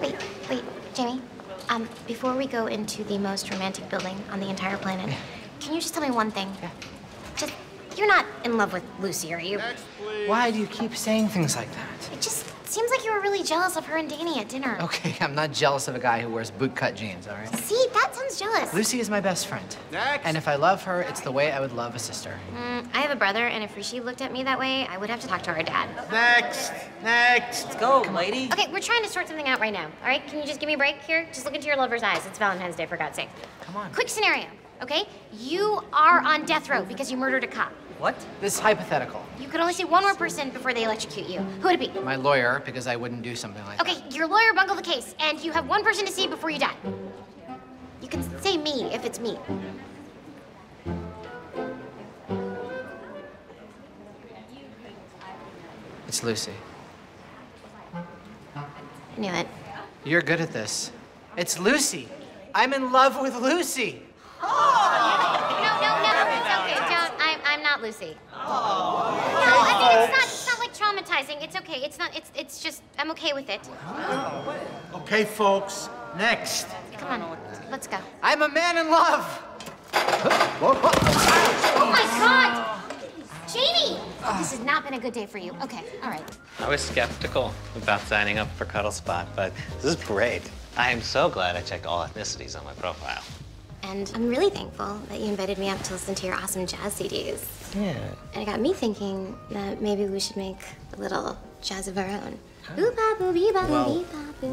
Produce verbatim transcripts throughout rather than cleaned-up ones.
Wait, wait, Jamie. Um, before we go into the most romantic building on the entire planet, yeah. Can you just tell me one thing? Yeah. Just, you're not in love with Lucy, are you? Next, please. Why do you keep saying things like that? It just seems like you were really jealous of her and Danny at dinner. Okay, I'm not jealous of a guy who wears bootcut jeans, all right? See, that sounds jealous. Lucy is my best friend. Next. And if I love her, it's the way I would love a sister. Mm, I have a brother, and if Rishi looked at me that way, I would have to talk to her dad. Next. Next. Let's go, lady. Okay, we're trying to sort something out right now, all right? Can you just give me a break here? Just look into your lover's eyes. It's Valentine's Day, for God's sake. Come on. Quick scenario, okay? You are on death row because you murdered a cop. What? This is hypothetical. You could only see one more person before they electrocute you. Who would it be? My lawyer, because I wouldn't do something like okay, that. Okay, your lawyer bungled the case, and you have one person to see before you die. You can say me if it's me. It's Lucy. I knew it. You're good at this. It's Lucy. I'm in love with Lucy. Oh! No, no, no, it's okay. Don't. I'm, I'm not Lucy. Oh. No, I mean, it's not, it's not like traumatizing. It's okay. It's not, it's, it's just, I'm okay with it. Oh. Okay, folks, next. Come on, let's go. I'm a man in love. Oh my God! Jamie! This has not been a good day for you. Okay, all right. I was skeptical about signing up for Cuddle Spot, but this is great. I am so glad I checked all ethnicities on my profile. And I'm really thankful that you invited me up to listen to your awesome jazz C Ds. Yeah. And it got me thinking that maybe we should make a little jazz of our own. Well,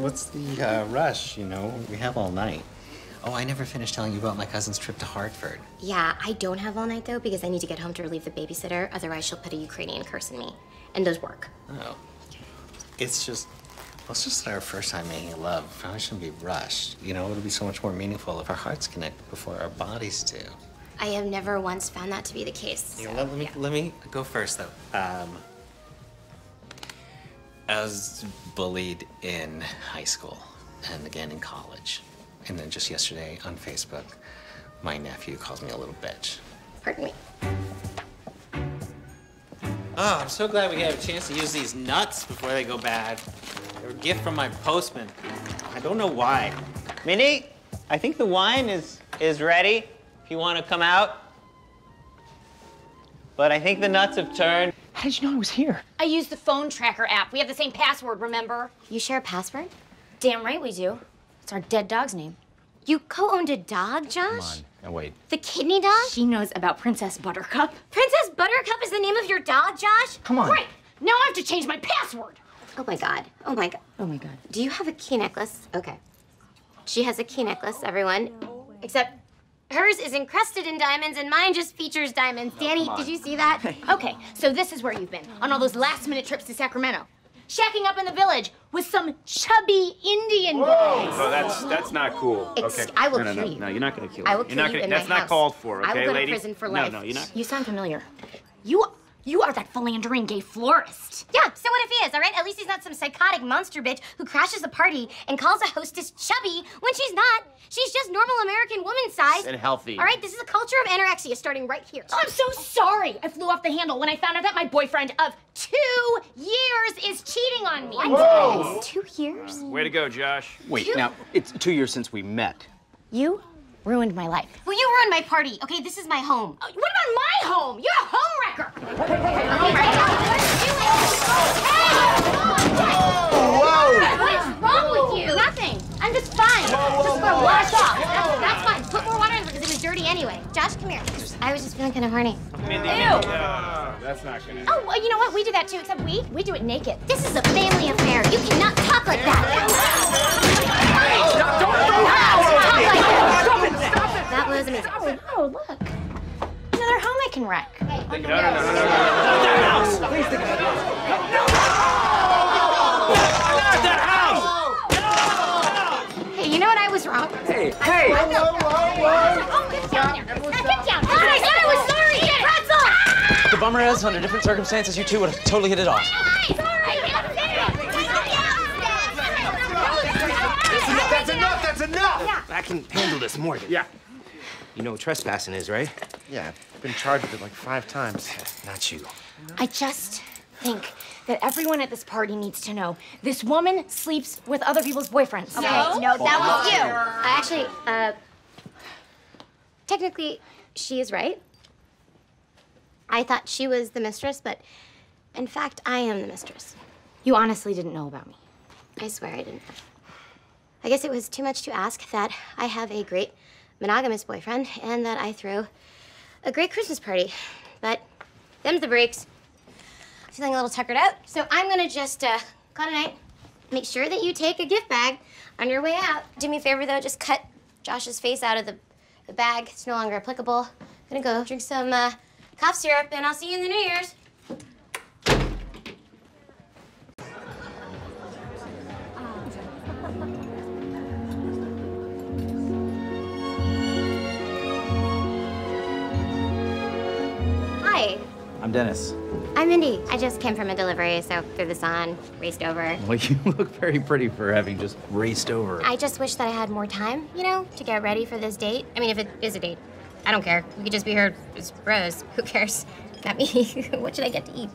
what's the uh, rush, you know? We have all night. Oh, I never finished telling you about my cousin's trip to Hartford. Yeah, I don't have all night, though, because I need to get home to relieve the babysitter. Otherwise, she'll put a Ukrainian curse in me. And does work. Oh. It's just... Let's just start our first time making love. Probably shouldn't be rushed. You know, it'll be so much more meaningful if our hearts connect before our bodies do. I have never once found that to be the case. Yeah, so, let, let me yeah. let me go first though. Um, I was bullied in high school and again in college, and then just yesterday on Facebook, my nephew calls me a little bitch. Pardon me. Oh, I'm so glad we have a chance to use these nuts before they go bad. A gift from my postman. I don't know why. Minnie, I think the wine is is ready if you want to come out. But I think the nuts have turned. How did you know I was here? I used the phone tracker app. We have the same password, remember? You share a password? Damn right we do. It's our dead dog's name. You co-owned a dog, Josh? Come on, now wait. The kidney dog? She knows about Princess Buttercup. Princess Buttercup is the name of your dog, Josh? Come on. Right, now I have to change my password. Oh my God, oh my God. Oh my God. Do you have a key necklace? Okay. She has a key necklace, everyone. Except hers is encrusted in diamonds and mine just features diamonds. No, Danny, did you see that? Okay, so this is where you've been, on all those last minute trips to Sacramento. Shacking up in the village with some chubby Indian Whoa. Guys. Oh, that's, that's not cool. It's, okay. I will no, no, kill no, you. No, you're not gonna kill me. I will kill you're not you gonna, in That's my not house. Called for, okay, lady? I will go lady? To prison for life. No, no, you're not. You sound familiar. You You are that philandering gay florist. Yeah, so what if he is, all right? At least he's not some psychotic monster bitch who crashes a party and calls a hostess chubby when she's not. She's just normal American woman size. And healthy. All right, this is a culture of anorexia starting right here. Oh, I'm so sorry. I flew off the handle when I found out that my boyfriend of two years is cheating on me. Whoa! Two years? Way to go, Josh. Wait, two? Now, it's two years since we met. You? Ruined my life. Well, you ruined my party, okay? This is my home. Oh, what about my home? You're a homewrecker! What's wrong with you? Nothing. I'm just fine. Whoa, whoa, just gonna wash off. That's, that's fine. Put more water in because it was dirty anyway. Josh, come here. I was just feeling kind of horny. Ew! Uh, that's not gonna... Oh, well, you know what? We do that too, except we, we do it naked. This is a family affair. You cannot talk like that. Don't talk like that. That was amazing. Oh, look. Another home I can wreck. No, no, no, no, no, no. Please think about it. No! Not that house! No! Hey, you know what? I was wrong. Hey, hey! Hello, hello, hello. Get down there. Get down. Oh, my God, I was sorry. Pretzel! The bummer is, under different circumstances, you two would have totally hit it off. Sorry! That's enough! That's enough! I can handle this, Morgan. Yeah. You know what trespassing is, right? Yeah, I've been charged with it like five times. Not you. I just think that everyone at this party needs to know. This woman sleeps with other people's boyfriends. Okay, no, no that was you. Uh, actually, uh, technically, she is right. I thought she was the mistress, but in fact, I am the mistress. You honestly didn't know about me. I swear I didn't. I guess it was too much to ask that I have a great monogamous boyfriend and that I throw a great Christmas party. But them's the breaks. I'm feeling a little tuckered out, so I'm gonna just uh, call it a night. Make sure that you take a gift bag on your way out. Do me a favor though, just cut Josh's face out of the, the bag. It's no longer applicable. I'm gonna go drink some uh, cough syrup and I'll see you in the New Year's. I'm Dennis. I'm Indy. I just came from a delivery, so threw this on, raced over. Well, you look very pretty for having just raced over. I just wish that I had more time, you know, to get ready for this date. I mean, if it is a date, I don't care. We could just be here as bros. Who cares? Not me. What should I get to eat?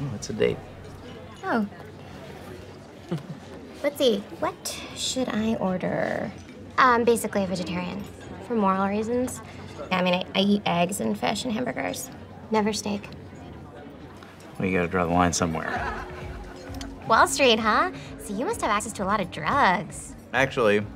Oh, it's a date. Oh. Let's see. What should I order? I'm basically a vegetarian, for moral reasons. I mean, I, I eat eggs and fish and hamburgers. Never steak. Well, you gotta draw the line somewhere. Wall Street, huh? So you must have access to a lot of drugs. Actually,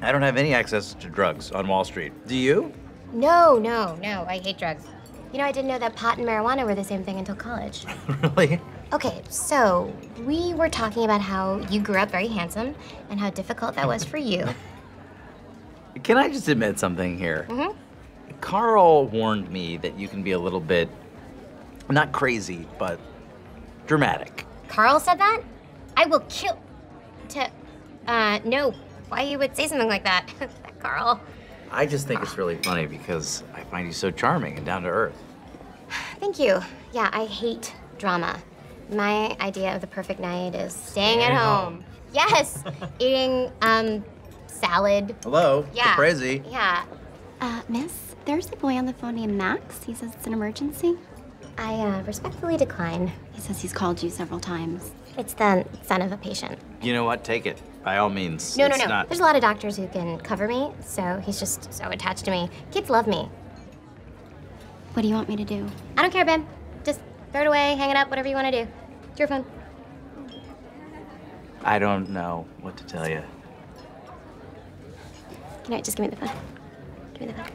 I don't have any access to drugs on Wall Street. Do you? No, no, no, I hate drugs. You know, I didn't know that pot and marijuana were the same thing until college. Really? Okay, so we were talking about how you grew up very handsome and how difficult that was for you. Can I just admit something here? Mm-hmm. Carl warned me that you can be a little bit, not crazy, but dramatic. Carl said that? I will kill to, uh, no, why you would say something like that, Carl. I just think oh. It's really funny because I find you so charming and down to earth. Thank you. Yeah, I hate drama. My idea of the perfect night is staying at home. home. Yes, eating um, salad. Hello, yeah. Crazy. Yeah. Uh, miss? There's a boy on the phone named Max. He says it's an emergency. I uh, respectfully decline. He says he's called you several times. It's the son of a patient. You know what? Take it. By all means. No, it's no, no. Not... There's a lot of doctors who can cover me, so he's just so attached to me. Kids love me. What do you want me to do? I don't care, babe. Just throw it away, hang it up, whatever you want to do. It's your phone. I don't know what to tell you. You know what? Just give me the phone. Give me the phone.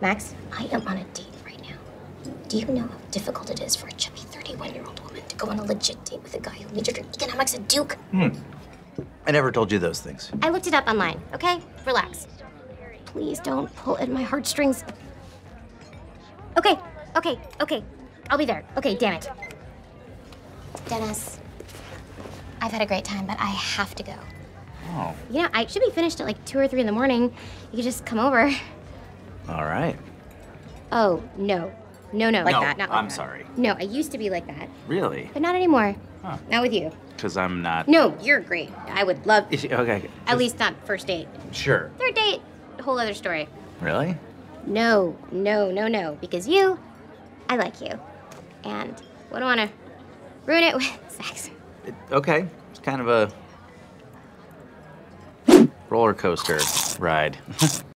Max, I am on a date right now. Do you know how difficult it is for a chubby thirty-one-year-old woman to go on a legit date with a guy who needs her economics at Duke? Hmm. I never told you those things. I looked it up online, okay? Relax. Please don't pull at my heartstrings. Okay, okay, okay. I'll be there. Okay, damn it. Dennis, I've had a great time, but I have to go. Oh. You know, I should be finished at like two or three in the morning. You could just come over. All right. Oh, no. No, no, like no, that. Not like I'm that. sorry. No, I used to be like that. Really? But not anymore. Huh. Not with you. Because I'm not. No, you're great. I would love. Is she, okay. At Just... least not first date. Sure. Third date, a whole other story. Really? No, no, no, no. Because you, I like you. And I don't want to ruin it with sex. It, okay. It's kind of a roller coaster ride.